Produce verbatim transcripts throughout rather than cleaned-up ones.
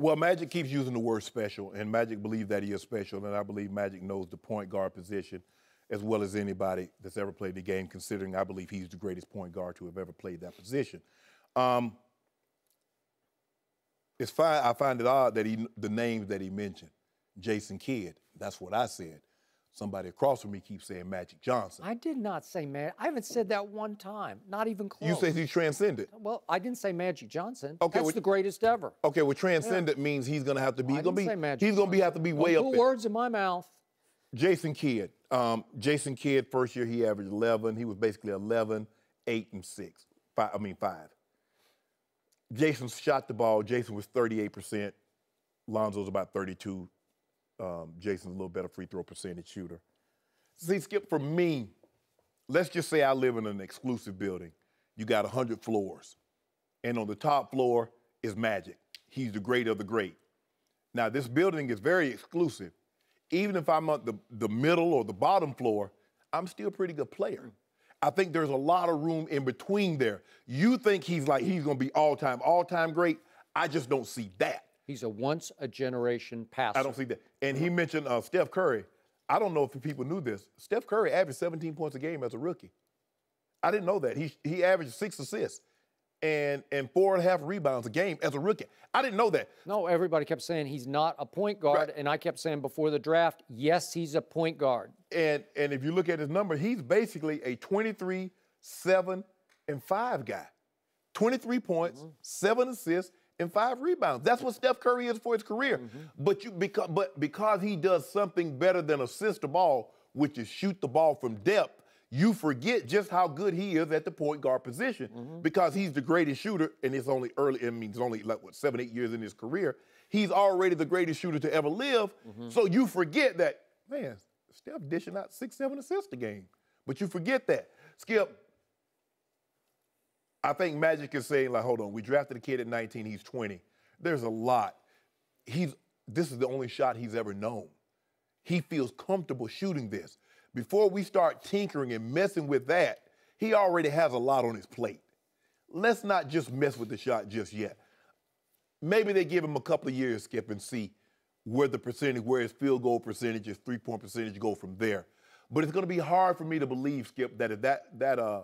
Well, Magic keeps using the word special, and Magic believes that he is special, and I believe Magic knows the point guard position as well as anybody that's ever played the game, considering I believe he's the greatest point guard to have ever played that position. Um, it's fine, I find it odd that he, the names that he mentioned, Jason Kidd, that's what I said. Somebody across from me keeps saying Magic Johnson. I did not say Magic. I haven't said that one time, not even close. You said he's transcended. Well, I didn't say Magic Johnson. Okay, that's well, the greatest ever. Okay, well, transcendent yeah. means he's going to have to be. Well, I didn't be say Magic he's going to have to be Don't way up there. Put words in my mouth. Jason Kidd. Um, Jason Kidd, first year he averaged eleven. He was basically eleven, eight, and six. Five, I mean, five. Jason shot the ball. Jason was thirty-eight percent. Lonzo's about thirty-two. Um, Jason's a little better free throw percentage shooter. See, Skip, for me, let's just say I live in an exclusive building. You got one hundred floors. And on the top floor is Magic. He's the great of the great. Now, this building is very exclusive. Even if I'm on the, the middle or the bottom floor, I'm still a pretty good player. I think there's a lot of room in between there. You think he's like, he's going to be all-time, all-time great. I just don't see that. He's a once-a-generation passer. I don't see that. And he mentioned uh, Steph Curry. I don't know if people knew this. Steph Curry averaged seventeen points a game as a rookie. I didn't know that. He, he averaged six assists and, and four and a half rebounds a game as a rookie. I didn't know that. No, everybody kept saying he's not a point guard, right. And I kept saying before the draft, yes, he's a point guard. And, and if you look at his number, he's basically a twenty-three, seven, and five guy. twenty-three points, mm-hmm. seven assists, and five rebounds. That's what Steph Curry is for his career. Mm-hmm. But you because but because he does something better than assist the ball, which is shoot the ball from depth, you forget just how good he is at the point guard position. Mm-hmm. Because he's the greatest shooter, and it's only early, I mean, it's only like what, seven, eight years in his career. He's already the greatest shooter to ever live. Mm-hmm. So you forget that, man, Steph dishing out six, seven assists a game. But you forget that. Skip. I think Magic is saying, like, hold on, we drafted a kid at nineteen, he's twenty. There's a lot. He's, this is the only shot he's ever known. He feels comfortable shooting this. Before we start tinkering and messing with that, he already has a lot on his plate. Let's not just mess with the shot just yet. Maybe they give him a couple of years, Skip, and see where the percentage, where his field goal percentage, his three-point percentage go from there. But it's going to be hard for me to believe, Skip, that if that, that uh,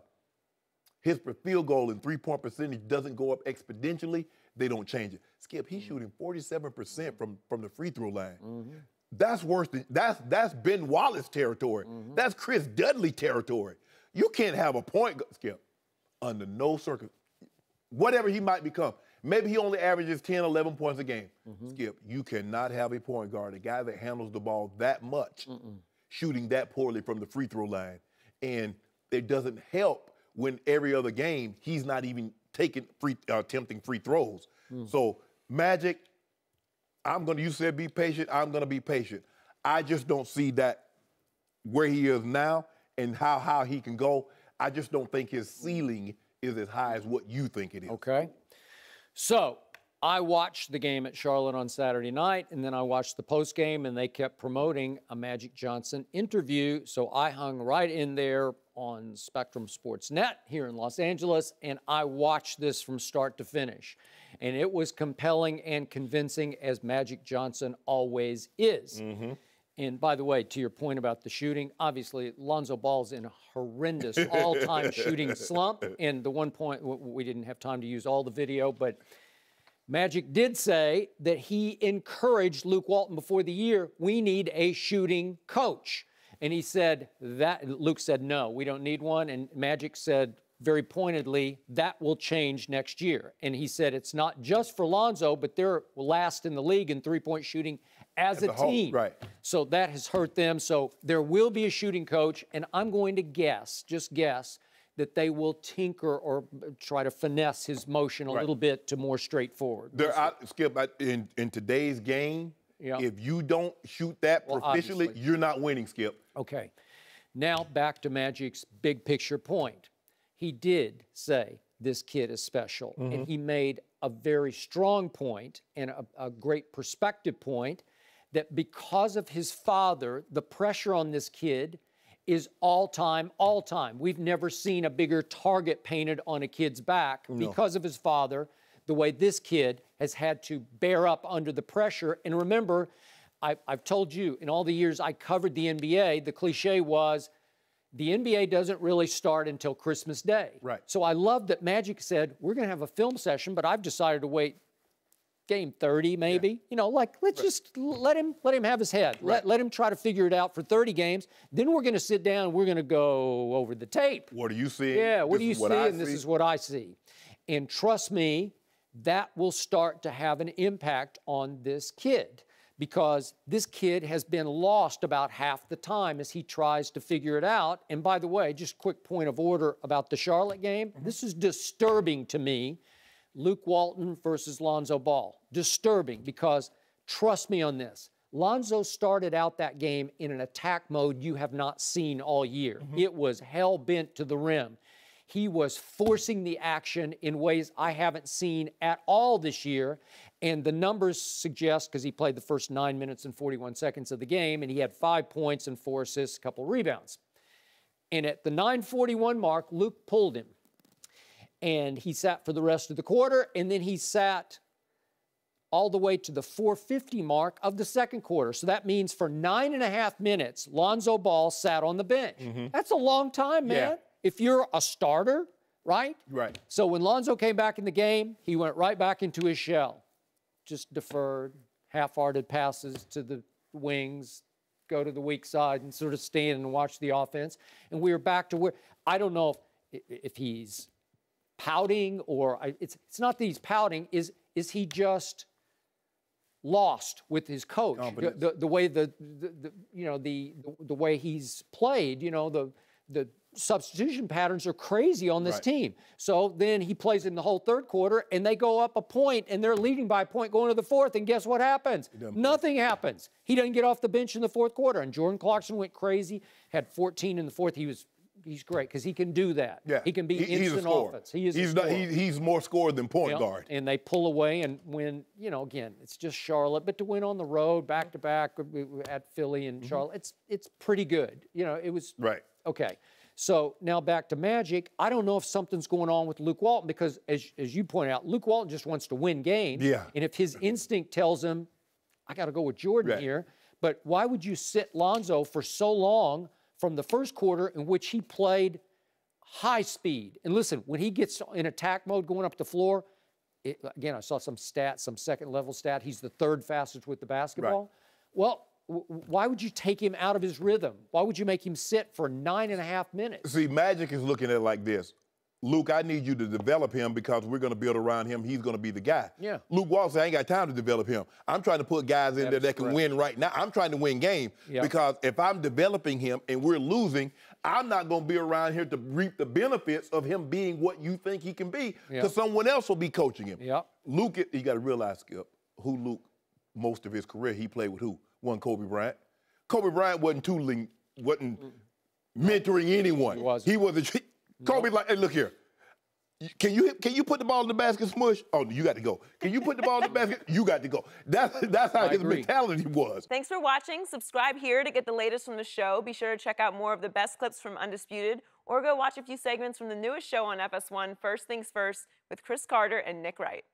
his field goal and three-point percentage doesn't go up exponentially, they don't change it. Skip, he's shooting forty-seven percent from, from the free throw line. Mm-hmm. That's worse than, that's, that's Ben Wallace territory. Mm-hmm. That's Chris Dudley territory. You can't have a point, Skip, under no circumstance. Whatever he might become. Maybe he only averages ten, eleven points a game. Mm-hmm. Skip, you cannot have a point guard, a guy that handles the ball that much, mm-mm. shooting that poorly from the free throw line. And it doesn't help when every other game, he's not even taking free, uh, attempting free throws. Mm. So, Magic, I'm going to, you said be patient, I'm going to be patient. I just don't see that where he is now and how, how he can go. I just don't think his ceiling is as high as what you think it is. Okay. So, I watched the game at Charlotte on Saturday night, and then I watched the postgame, and they kept promoting a Magic Johnson interview, so I hung right in there on Spectrum Sportsnet here in Los Angeles, and I watched this from start to finish. And it was compelling and convincing, as Magic Johnson always is. Mm-hmm. And by the way, to your point about the shooting, obviously Lonzo Ball's in a horrendous all-time shooting slump. And the one point, we didn't have time to use all the video, but Magic did say that he encouraged Luke Walton before the year, we need a shooting coach. And he said that, Luke said, no, we don't need one. And Magic said very pointedly, that will change next year. And he said, it's not just for Lonzo, but they're last in the league in three-point shooting as a team. Right. So that has hurt them. So there will be a shooting coach. And I'm going to guess, just guess, that they will tinker or try to finesse his motion a right. little bit to more straightforward. There, I, Skip, I, in, in today's game, yep. if you don't shoot that well, proficiently, obviously. You're not winning, Skip. Okay. Now back to Magic's big picture point. He did say this kid is special, mm-hmm. and he made a very strong point and a, a great perspective point that because of his father, the pressure on this kid is all time, all time. We've never seen a bigger target painted on a kid's back no. because of his father, the way this kid has had to bear up under the pressure. And remember, I, I've told you, in all the years I covered the N B A, the cliche was, the N B A doesn't really start until Christmas Day. Right. So I love that Magic said, we're going to have a film session, but I've decided to wait game thirty maybe. Yeah. You know, like, let's right. just let him let him have his head. Right. Let, let him try to figure it out for thirty games. Then we're going to sit down and we're going to go over the tape. What do you see? Yeah, what do you see? And this is what I see. And trust me, that will start to have an impact on this kid, because this kid has been lost about half the time as he tries to figure it out. And by the way, just quick point of order about the Charlotte game. Mm-hmm. This is disturbing to me. Luke Walton versus Lonzo Ball. Disturbing, because trust me on this. Lonzo started out that game in an attack mode you have not seen all year. Mm-hmm. It was hell-bent to the rim. He was forcing the action in ways I haven't seen at all this year. And the numbers suggest, because he played the first nine minutes and forty-one seconds of the game, and he had five points and four assists, a couple rebounds. And at the nine forty-one mark, Luke pulled him. And he sat for the rest of the quarter, and then he sat all the way to the four fifty mark of the second quarter. So that means for nine and a half minutes, Lonzo Ball sat on the bench. Mm-hmm. That's a long time, man. Yeah. If you're a starter, right? Right. So when Lonzo came back in the game, he went right back into his shell. Just deferred, half-hearted passes to the wings, go to the weak side and sort of stand and watch the offense. And we were back to where, I don't know if, if he's pouting or, I, it's, it's not that he's pouting, is, is he just lost with his coach? Oh, the, the, the way the, the, the, you know, the, the way he's played, you know, the, the, substitution patterns are crazy on this right. team. So then he plays in the whole third quarter, and they go up a point, and they're leading by a point going to the fourth, and guess what happens? Nothing happens. He doesn't get off the bench in the fourth quarter, and Jordan Clarkson went crazy, had fourteen in the fourth. He was he's great, because he can do that. Yeah. He can be he, instant offense. He is he's, not, he, he's more scored than point you know, guard. And they pull away and win, you know, again, it's just Charlotte, but to win on the road, back-to-back at Philly and mm-hmm. Charlotte, it's, it's pretty good. You know, it was right. okay. So now back to Magic. I don't know if something's going on with Luke Walton, because as, as you point out, Luke Walton just wants to win games. Yeah. And if his instinct tells him, I got to go with Jordan right. here, but why would you sit Lonzo for so long from the first quarter in which he played high speed? And listen, when he gets in attack mode going up the floor, it, again, I saw some stat, some second level stat, he's the third fastest with the basketball. Right. Well, why would you take him out of his rhythm? Why would you make him sit for nine and a half minutes? See, Magic is looking at it like this. Luke, I need you to develop him because we're going to build around him. He's going to be the guy. Yeah. Luke Walton, I ain't got time to develop him. I'm trying to put guys in that there that correct. Can win right now. I'm trying to win game yeah. because if I'm developing him and we're losing, I'm not going to be around here to reap the benefits of him being what you think he can be because yeah. someone else will be coaching him. Yeah. Luke, you got to realize, Skip, who Luke, most of his career, he played with who? One Kobe Bryant. Kobe Bryant wasn't tooling, wasn't mentoring anyone. He wasn't. He was a, Kobe nope. like, hey, look here. Can you can you put the ball in the basket, Smush? Oh, you got to go. Can you put the ball in the basket? You got to go. That's that's how I his agree. mentality was. Thanks for watching. Subscribe here to get the latest from the show. Be sure to check out more of the best clips from Undisputed, or go watch a few segments from the newest show on F S one, First Things First, with Chris Carter and Nick Wright.